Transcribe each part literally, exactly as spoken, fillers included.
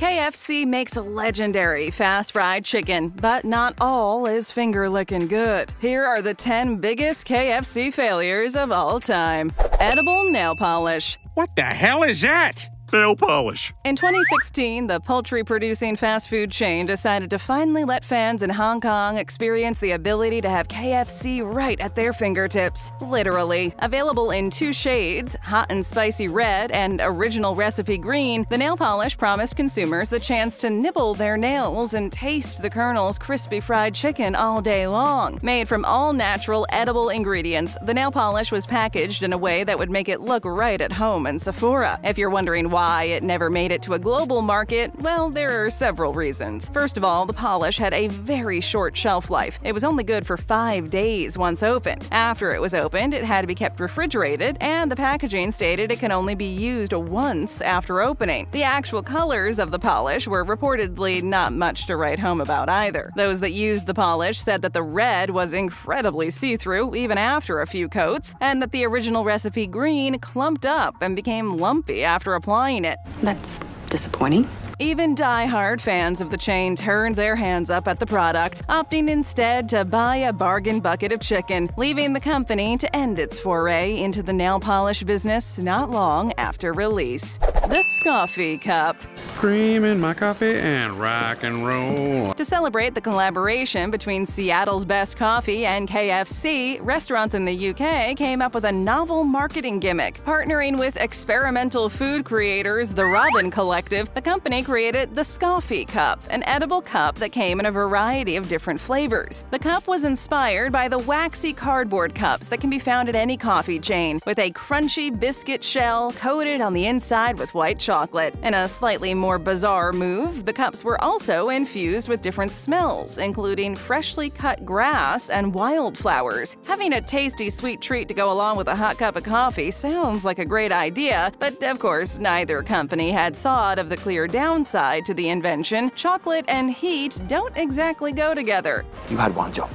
K F C makes legendary fast-fried chicken, but not all is finger-licking good. Here are the ten biggest K F C failures of all time. Edible nail polish. What the hell is that? Nail polish. In twenty sixteen, the poultry-producing fast food chain decided to finally let fans in Hong Kong experience the ability to have K F C right at their fingertips. Literally. Available in two shades, hot and spicy red and original recipe green, the nail polish promised consumers the chance to nibble their nails and taste the Colonel's crispy fried chicken all day long. Made from all-natural edible ingredients, the nail polish was packaged in a way that would make it look right at home in Sephora. If you're wondering why Why it never made it to a global market, well, there are several reasons. First of all, the polish had a very short shelf life. It was only good for five days once opened. After it was opened, it had to be kept refrigerated, and the packaging stated it can only be used once after opening. The actual colors of the polish were reportedly not much to write home about either. Those that used the polish said that the red was incredibly see-through even after a few coats, and that the original recipe green clumped up and became lumpy after applying it. That's disappointing. Even die-hard fans of the chain turned their hands up at the product, opting instead to buy a bargain bucket of chicken, leaving the company to end its foray into the nail polish business not long after release. The Scoff-ee Cup. Cream in my coffee and rock and roll. To celebrate the collaboration between Seattle's Best Coffee and K F C, restaurants in the U K came up with a novel marketing gimmick. Partnering with experimental food creators, the Robin Collective, the company created the Scoff-ee Cup, an edible cup that came in a variety of different flavors. The cup was inspired by the waxy cardboard cups that can be found at any coffee chain, with a crunchy biscuit shell coated on the inside with white chocolate. In a slightly more bizarre move, the cups were also infused with different smells, including freshly cut grass and wildflowers. Having a tasty sweet treat to go along with a hot cup of coffee sounds like a great idea, but of course neither company had thought of the clear downside to the invention. Chocolate and heat don't exactly go together. You had one job.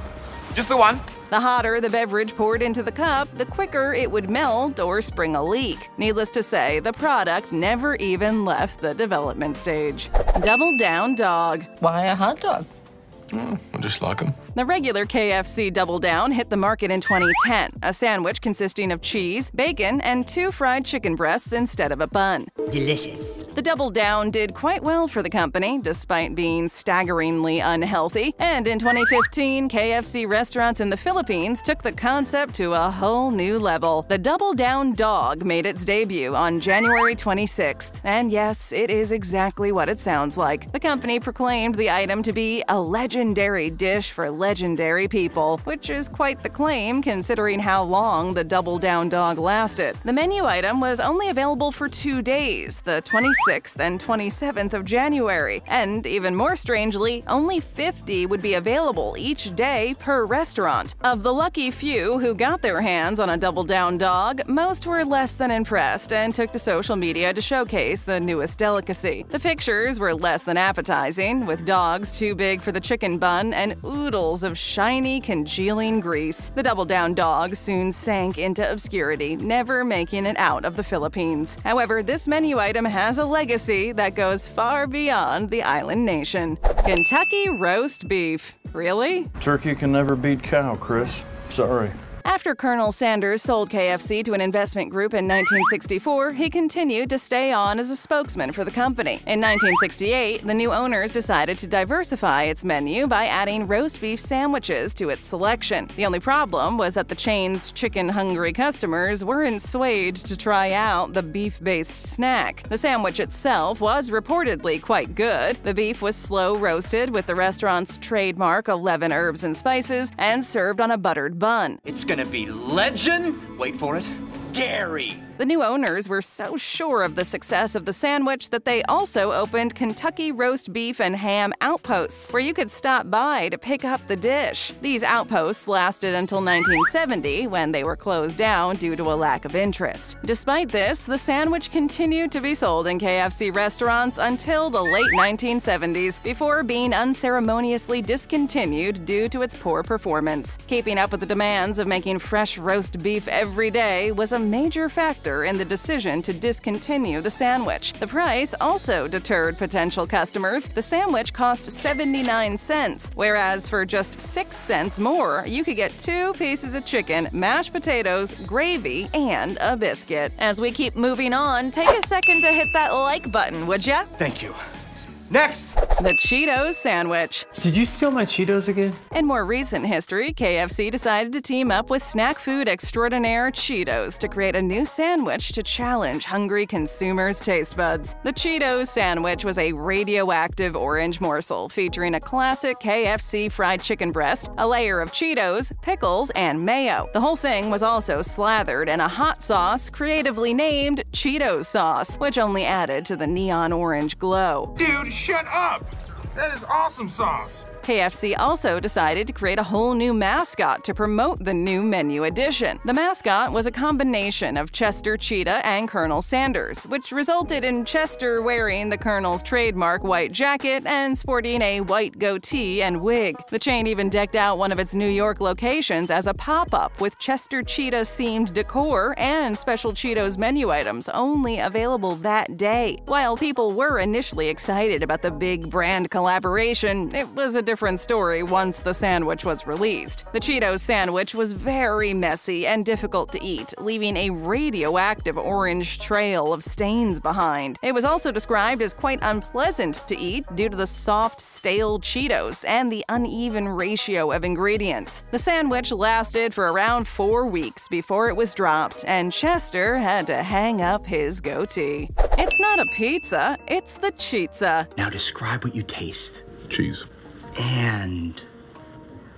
Just the one. The hotter the beverage poured into the cup, the quicker it would melt or spring a leak. Needless to say, the product never even left the development stage. Double Down Dog. Why a hot dog? Mm, I just like them. The regular K F C Double Down hit the market in twenty ten, a sandwich consisting of cheese, bacon, and two fried chicken breasts instead of a bun. Delicious. The Double Down did quite well for the company, despite being staggeringly unhealthy. And in twenty fifteen, K F C restaurants in the Philippines took the concept to a whole new level. The Double Down Dog made its debut on January twenty-sixth. And yes, it is exactly what it sounds like. The company proclaimed the item to be a legendary Legendary dish for legendary people, which is quite the claim considering how long the Double Down Dog lasted. The menu item was only available for two days, the twenty-sixth and twenty-seventh of January, and even more strangely, only fifty would be available each day per restaurant. Of the lucky few who got their hands on a Double Down Dog, most were less than impressed and took to social media to showcase the newest delicacy. The pictures were less than appetizing, with dogs too big for the chicken bun and oodles of shiny, congealing grease. The Double Down Dog soon sank into obscurity, never making it out of the Philippines. However, this menu item has a legacy that goes far beyond the island nation. Kentucky Roast Beef. Really? Turkey can never beat cow, Chris. Sorry. After Colonel Sanders sold K F C to an investment group in nineteen sixty-four, he continued to stay on as a spokesman for the company. In nineteen sixty-eight, the new owners decided to diversify its menu by adding roast beef sandwiches to its selection. The only problem was that the chain's chicken-hungry customers weren't swayed to try out the beef-based snack. The sandwich itself was reportedly quite good. The beef was slow roasted with the restaurant's trademark eleven herbs and spices and served on a buttered bun. It's gonna be legend, wait for it, dairy. The new owners were so sure of the success of the sandwich that they also opened Kentucky Roast Beef and Ham Outposts, where you could stop by to pick up the dish. These outposts lasted until nineteen seventy, when they were closed down due to a lack of interest. Despite this, the sandwich continued to be sold in K F C restaurants until the late nineteen seventies, before being unceremoniously discontinued due to its poor performance. Keeping up with the demands of making fresh roast beef every day was a major factor factor in the decision to discontinue the sandwich. The price also deterred potential customers. The sandwich cost seventy-nine cents, whereas for just six cents more, you could get two pieces of chicken, mashed potatoes, gravy, and a biscuit. As we keep moving on, take a second to hit that like button, would ya? Thank you. Next! The Cheetos Sandwich. Did you steal my Cheetos again? In more recent history, K F C decided to team up with snack food extraordinaire Cheetos to create a new sandwich to challenge hungry consumers' taste buds. The Cheetos Sandwich was a radioactive orange morsel featuring a classic K F C fried chicken breast, a layer of Cheetos, pickles, and mayo. The whole thing was also slathered in a hot sauce creatively named Cheetos Sauce, which only added to the neon orange glow. Dude, shut up! That is awesome sauce! K F C also decided to create a whole new mascot to promote the new menu addition. The mascot was a combination of Chester Cheetah and Colonel Sanders, which resulted in Chester wearing the Colonel's trademark white jacket and sporting a white goatee and wig. The chain even decked out one of its New York locations as a pop-up with Chester Cheetah-themed decor and special Cheetos menu items only available that day. While people were initially excited about the big brand collaboration, it was a different Different story once the sandwich was released. The Cheetos sandwich was very messy and difficult to eat, leaving a radioactive orange trail of stains behind. It was also described as quite unpleasant to eat due to the soft, stale Cheetos and the uneven ratio of ingredients. The sandwich lasted for around four weeks before it was dropped, and Chester had to hang up his goatee. It's not a pizza, it's the Chizza. Now describe what you taste. Cheese. And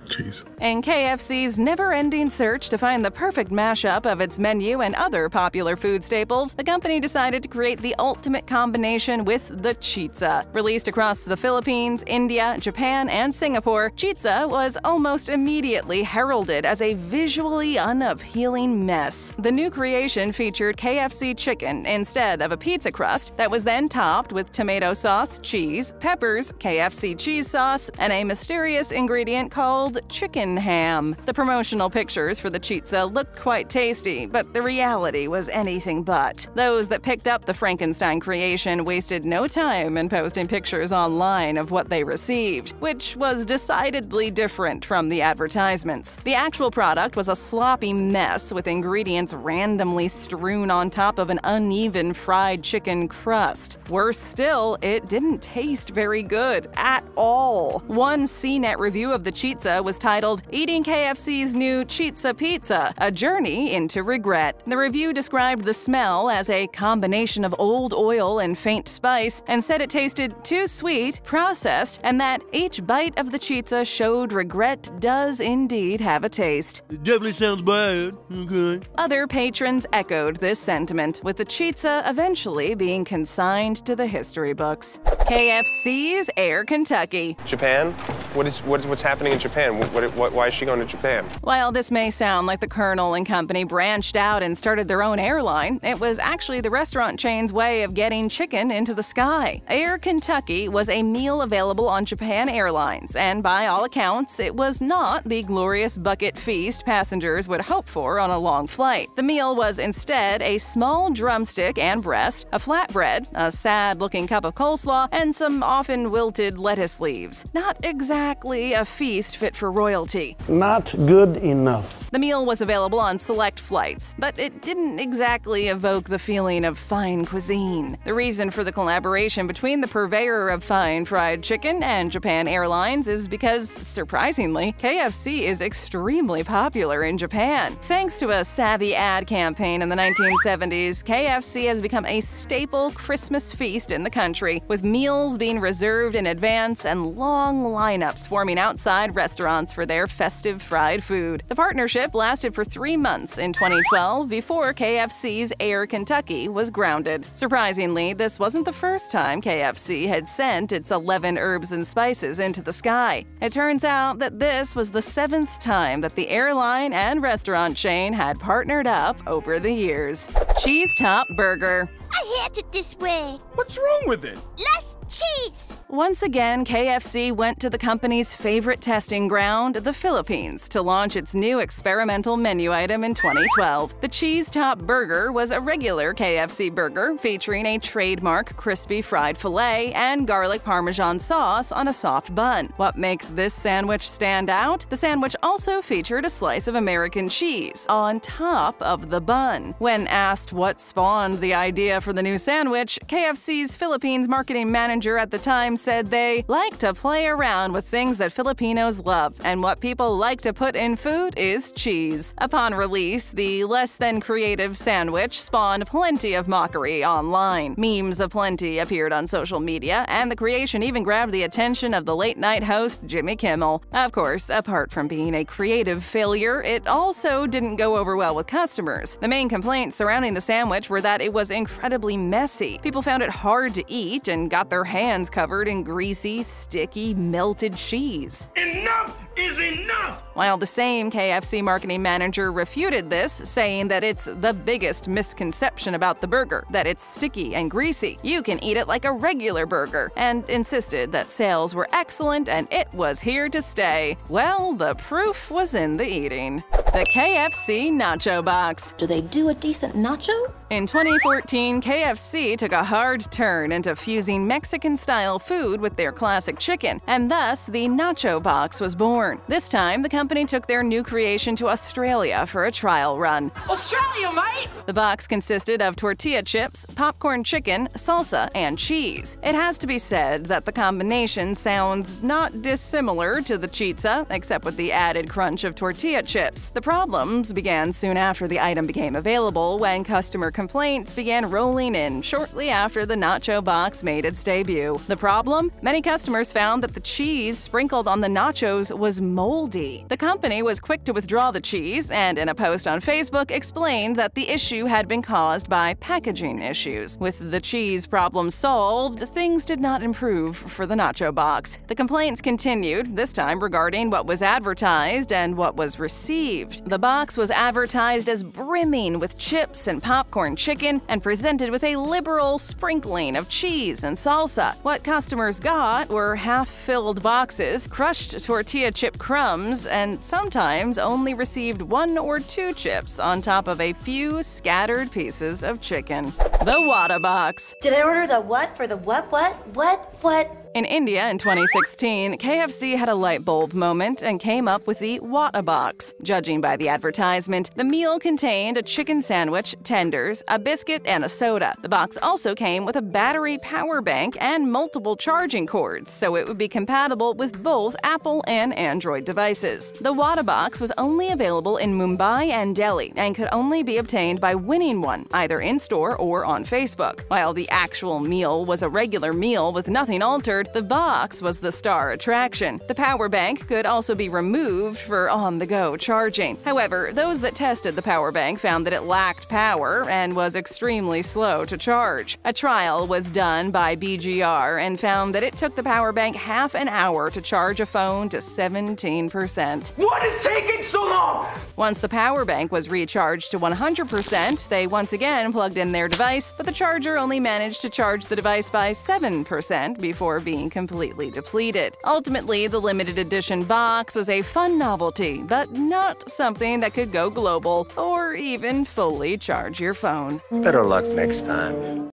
cheese. In K F C's never-ending search to find the perfect mashup of its menu and other popular food staples, the company decided to create the ultimate combination with the Chizza. Released across the Philippines, India, Japan, and Singapore, Chizza was almost immediately heralded as a visually unappealing mess. The new creation featured K F C chicken instead of a pizza crust that was then topped with tomato sauce, cheese, peppers, K F C cheese sauce, and a mysterious ingredient called chicken ham. The promotional pictures for the Chizza looked quite tasty, but the reality was anything but. Those that picked up the Frankenstein creation wasted no time in posting pictures online of what they received, which was decidedly different from the advertisements. The actual product was a sloppy mess with ingredients randomly strewn on top of an uneven fried chicken crust. Worse still, it didn't taste very good at all. One C net review of the Chizza was was titled, "Eating K F C's New Chizza Pizza, A Journey into Regret." The review described the smell as a combination of old oil and faint spice and said it tasted too sweet, processed, and that each bite of the Chizza showed regret does indeed have a taste. It definitely sounds bad, okay. Other patrons echoed this sentiment, with the Chizza eventually being consigned to the history books. K F C's Air Kentucky. Japan? What is, what is, what's happening in Japan? What, what, why is she going to Japan? While this may sound like the Colonel and company branched out and started their own airline, it was actually the restaurant chain's way of getting chicken into the sky. Air Kentucky was a meal available on Japan Airlines, and by all accounts, it was not the glorious bucket feast passengers would hope for on a long flight. The meal was instead a small drumstick and breast, a flatbread, a sad-looking cup of coleslaw, and some often wilted lettuce leaves. Not exactly a feast fit for royalty. Not good enough. The meal was available on select flights, but it didn't exactly evoke the feeling of fine cuisine. The reason for the collaboration between the purveyor of fine fried chicken and Japan Airlines is because, surprisingly, K F C is extremely popular in Japan. Thanks to a savvy ad campaign in the nineteen seventies, K F C has become a staple Christmas feast in the country, with meals being reserved in advance and long lineups forming outside restaurants for their festive fried food. The partnership lasted for three months in twenty twelve before K F C's Air Kentucky was grounded. Surprisingly, this wasn't the first time K F C had sent its eleven herbs and spices into the sky. It turns out that this was the seventh time that the airline and restaurant chain had partnered up over the years. Cheese Top Burger. I hate it this way. What's wrong with it? Less cheese. Once again, K F C went to the company's favorite testing ground, the Philippines, to launch its new experimental menu item in twenty twelve. The Cheese Top Burger was a regular K F C burger featuring a trademark crispy fried filet and garlic parmesan sauce on a soft bun. What makes this sandwich stand out? The sandwich also featured a slice of American cheese on top of the bun. When asked what spawned the idea for the new sandwich, K F C's Philippines marketing manager at the time said they like to play around with things that Filipinos love, and what people like to put in food is cheese. Upon release, the less than creative sandwich spawned plenty of mockery online. Memes aplenty appeared on social media, and the creation even grabbed the attention of the late-night host Jimmy Kimmel. Of course, apart from being a creative failure, it also didn't go over well with customers. The main complaints surrounding the sandwich were that it was incredibly messy. People found it hard to eat and got their hands covered in greasy, sticky, melted cheese. Enough is enough! While the same K F C marketing manager refuted this, saying that it's the biggest misconception about the burger, that it's sticky and greasy. You can eat it like a regular burger, and insisted that sales were excellent and it was here to stay. Well, the proof was in the eating. The K F C Nacho Box. Do they do a decent nacho? In twenty fourteen, K F C took a hard turn into fusing Mexican-style food with their classic chicken, and thus the Nacho Box was born. This time, the company took their new creation to Australia for a trial run. Australia, mate! The box consisted of tortilla chips, popcorn chicken, salsa, and cheese. It has to be said that the combination sounds not dissimilar to the Chizza, except with the added crunch of tortilla chips. The problems began soon after the item became available, when customer complaints began rolling in shortly after the Nacho Box made its debut. The problem? Many customers found that the cheese sprinkled on the nachos was moldy. The company was quick to withdraw the cheese, and in a post on Facebook explained that the issue had been caused by packaging issues. With the cheese problem solved, things did not improve for the Nacho Box. The complaints continued, this time regarding what was advertised and what was received. The box was advertised as brimming with chips and popcorn chicken and presented with a liberal sprinkling of cheese and salsa. What customers got were half-filled boxes, crushed tortilla chip crumbs, and sometimes only received one or two chips on top of a few scattered pieces of chicken. The Watt-a-Box. Did I order the what for the what what? What what? In India in twenty sixteen, K F C had a light bulb moment and came up with the Watt-a-Box. Judging by the advertisement, the meal contained a chicken sandwich, tenders, a biscuit, and a soda. The box also came with a battery power bank and multiple charging cords, so it would be compatible with both Apple and Android devices. The Watt-a-Box was only available in Mumbai and Delhi and could only be obtained by winning one, either in-store or on Facebook. While the actual meal was a regular meal with nothing altered, the box was the star attraction. The power bank could also be removed for on-the-go charging. However, those that tested the power bank found that it lacked power and was extremely slow to charge. A trial was done by B G R and found that it took the power bank half an hour to charge a phone to seventeen percent. What is taking so long? Once the power bank was recharged to one hundred percent, they once again plugged in their device, but the charger only managed to charge the device by seven percent before being completely depleted. Ultimately, the limited edition box was a fun novelty, but not something that could go global or even fully charge your phone. Better luck next time.